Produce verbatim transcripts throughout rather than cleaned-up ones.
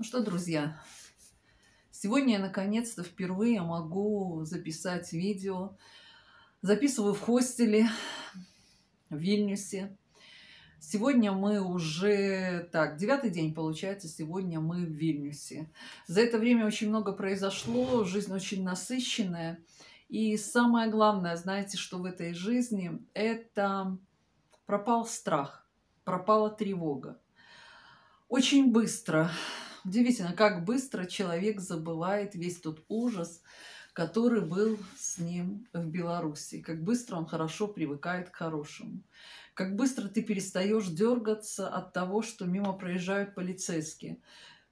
Ну что, друзья, сегодня я наконец-то впервые могу записать видео. Записываю в хостеле в Вильнюсе. Сегодня мы уже... Так, девятый день получается, сегодня мы в Вильнюсе. За это время очень много произошло, жизнь очень насыщенная. И самое главное, знаете, что в этой жизни, это пропал страх, пропала тревога. Очень быстро, удивительно, как быстро человек забывает весь тот ужас, который был с ним в Беларуси. Как быстро он хорошо привыкает к хорошему. Как быстро ты перестаешь дергаться от того, что мимо проезжают полицейские.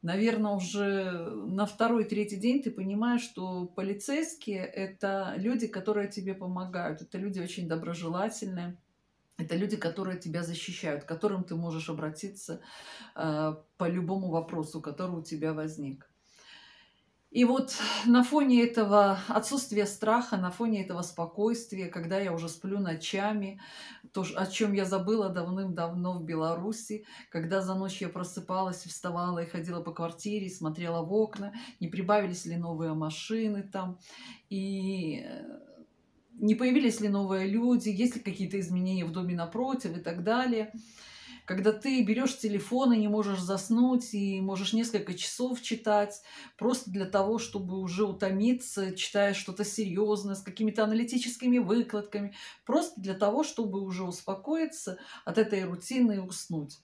Наверное, уже на второй-третий день ты понимаешь, что полицейские – это люди, которые тебе помогают. Это люди очень доброжелательные. Это люди, которые тебя защищают, к которым ты можешь обратиться э, по любому вопросу, который у тебя возник. И вот на фоне этого отсутствия страха, на фоне этого спокойствия, когда я уже сплю ночами, то, о чем я забыла давным-давно в Беларуси, когда за ночь я просыпалась, вставала и ходила по квартире, смотрела в окна, не прибавились ли новые машины там, и... не появились ли новые люди, есть ли какие-то изменения в доме напротив и так далее. Когда ты берешь телефон и не можешь заснуть, и можешь несколько часов читать, просто для того, чтобы уже утомиться, читая что-то серьезное, с какими-то аналитическими выкладками, просто для того, чтобы уже успокоиться от этой рутины и уснуть.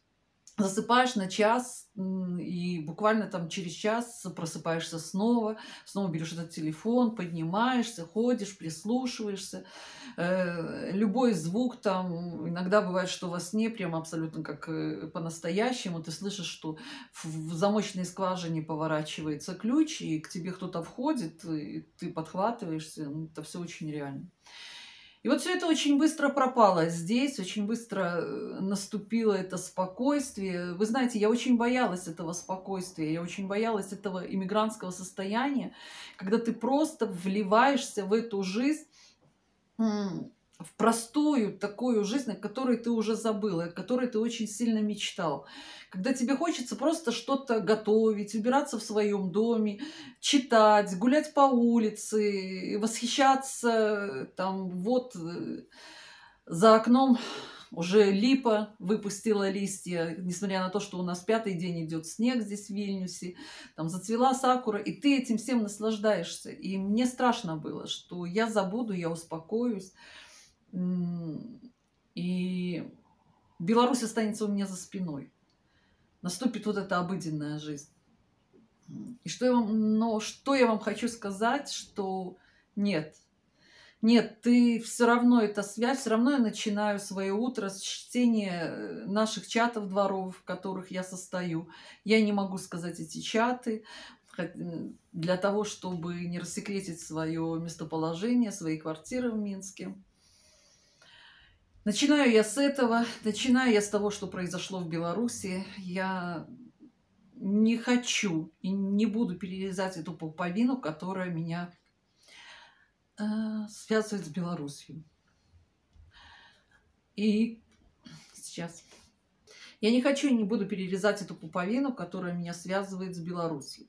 Засыпаешь на час, и буквально там через час просыпаешься снова, снова берешь этот телефон, поднимаешься, ходишь, прислушиваешься. Любой звук там, иногда бывает, что во сне прям абсолютно как по-настоящему, ты слышишь, что в замочной скважине поворачивается ключ, и к тебе кто-то входит, и ты подхватываешься, это все очень реально. И вот все это очень быстро пропало здесь, очень быстро наступило это спокойствие. Вы знаете, я очень боялась этого спокойствия, я очень боялась этого иммигрантского состояния, когда ты просто вливаешься в эту жизнь, в простую такую жизнь, о которой ты уже забыл, о которой ты очень сильно мечтал. Когда тебе хочется просто что-то готовить, убираться в своем доме, читать, гулять по улице, восхищаться, там вот за окном уже липа выпустила листья, несмотря на то, что у нас пятый день идет снег здесь в Вильнюсе, там зацвела сакура, и ты этим всем наслаждаешься. И мне страшно было, что я забуду, я успокоюсь, и Беларусь останется у меня за спиной. Наступит вот эта обыденная жизнь. И что я вам, но что я вам хочу сказать, что нет. Нет, ты все равно, эта связь, все равно я начинаю свое утро с чтения наших чатов дворов, в которых я состою. Я не могу сказать эти чаты, для того, чтобы не рассекретить свое местоположение, свои квартиры в Минске. Начинаю я с этого, начинаю я с того, что произошло в Беларуси. Я не хочу и не буду перерезать эту пуповину, которая меня э, связывает с Беларусью. И сейчас. Я не хочу и не буду перерезать эту пуповину, которая меня связывает с Беларусью.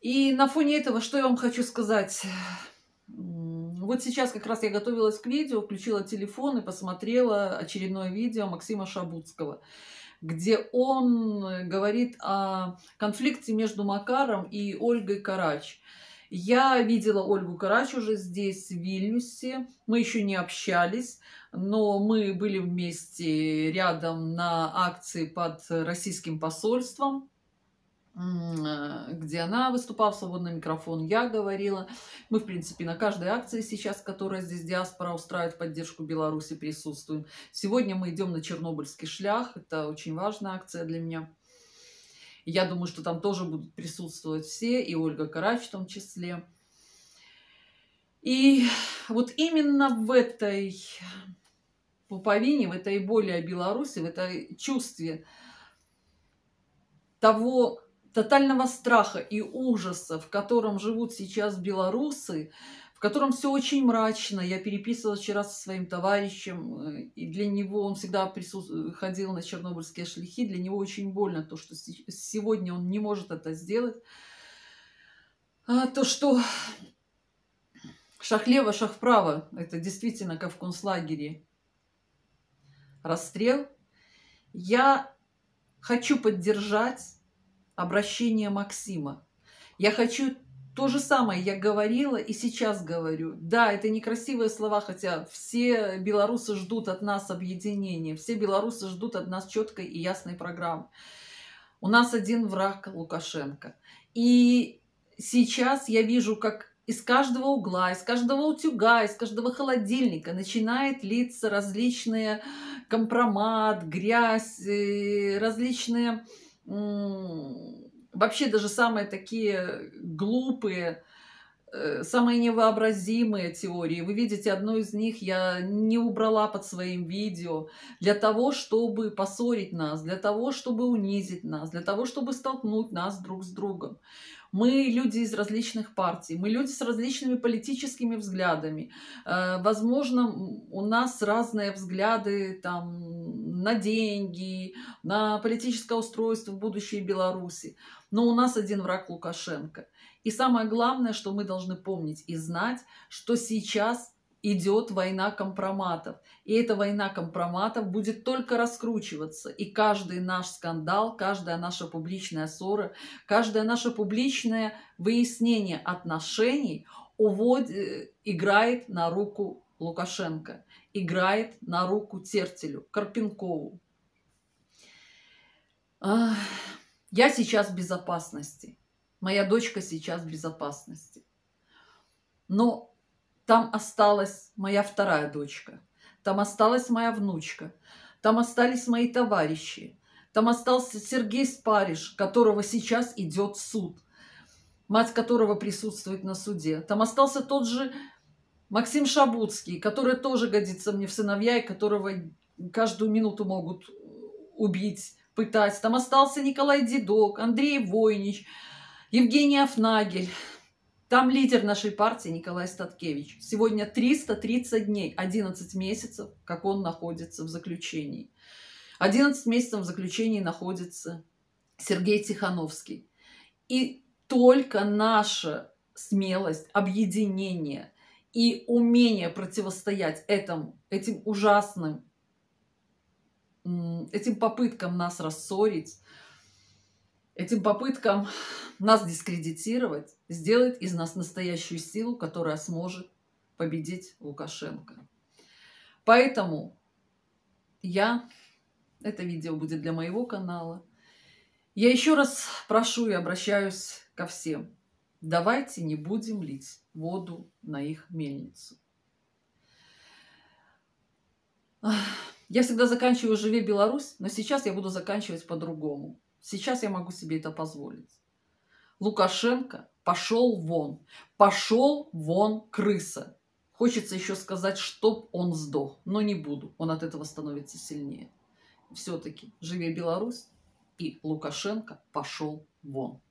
И на фоне этого, что я вам хочу сказать... Вот сейчас как раз я готовилась к видео, включила телефон и посмотрела очередное видео Максима Шабутского, где он говорит о конфликте между Макаром и Ольгой Карач. Я видела Ольгу Карач уже здесь, в Вильнюсе. Мы еще не общались, но мы были вместе рядом на акции под российским посольством, где она выступала в свободный микрофон, я говорила. Мы, в принципе, на каждой акции сейчас, которая здесь диаспора устраивает поддержку Беларуси, присутствуем. Сегодня мы идем на Чернобыльский шлях. Это очень важная акция для меня. Я думаю, что там тоже будут присутствовать все, и Ольга Карач в том числе. И вот именно в этой пуповине, в этой боли о Беларуси, в этой чувстве того... тотального страха и ужаса, в котором живут сейчас белорусы, в котором все очень мрачно. Я переписывалась вчера со своим товарищем, и для него, он всегда присутств... ходил на чернобыльские шляхи, для него очень больно то, что сегодня он не может это сделать. А то, что шаг лево, шаг вправо, это действительно как в концлагере расстрел. Я хочу поддержать обращение Максима. Я хочу то же самое, я говорила и сейчас говорю. Да, это некрасивые слова, хотя все белорусы ждут от нас объединения, все белорусы ждут от нас четкой и ясной программы. У нас один враг — Лукашенко. И сейчас я вижу, как из каждого угла, из каждого утюга, из каждого холодильника начинает литься различные компромат, грязь, различные... Вообще даже самые такие глупые, самые невообразимые теории. Вы видите, одну из них я не убрала под своим видео для того, чтобы поссорить нас, для того, чтобы унизить нас, для того, чтобы столкнуть нас друг с другом. Мы люди из различных партий, мы люди с различными политическими взглядами. Возможно, у нас разные взгляды там, на деньги, на политическое устройство в будущей Беларуси. Но у нас один враг — Лукашенко. И самое главное, что мы должны помнить и знать, что сейчас идет война компроматов. И эта война компроматов будет только раскручиваться. И каждый наш скандал, каждая наша публичная ссора, каждое наше публичное выяснение отношений уводит, играет на руку Лукашенко, играет на руку Тертелю, Карпенкову. Я сейчас в безопасности. Моя дочка сейчас в безопасности. Но там осталась моя вторая дочка. Там осталась моя внучка. Там остались мои товарищи. Там остался Сергей Спариж, которого сейчас идет суд. Мать которого присутствует на суде. Там остался тот же Максим Шабутский, который тоже годится мне в сыновья, и которого каждую минуту могут убить, пытать. Там остался Николай Дедок, Андрей Войнич, Евгений Афнагель. Там лидер нашей партии Николай Статкевич. Сегодня триста тридцать дней, одиннадцать месяцев, как он находится в заключении. одиннадцать месяцев в заключении находится Сергей Тихановский. И только наша смелость, объединение и умение противостоять этому, этим ужасным, этим попыткам нас рассорить, этим попыткам нас дискредитировать, сделает из нас настоящую силу, которая сможет победить Лукашенко. Поэтому я, это видео будет для моего канала, я еще раз прошу и обращаюсь ко всем. Давайте не будем лить воду на их мельницу. Я всегда заканчиваю «Живи Беларусь», но сейчас я буду заканчивать по-другому. Сейчас я могу себе это позволить. Лукашенко пошел вон. Пошел вон, крыса. Хочется еще сказать, чтоб он сдох. Но не буду. Он от этого становится сильнее. Все-таки живи Беларусь. И Лукашенко пошел вон.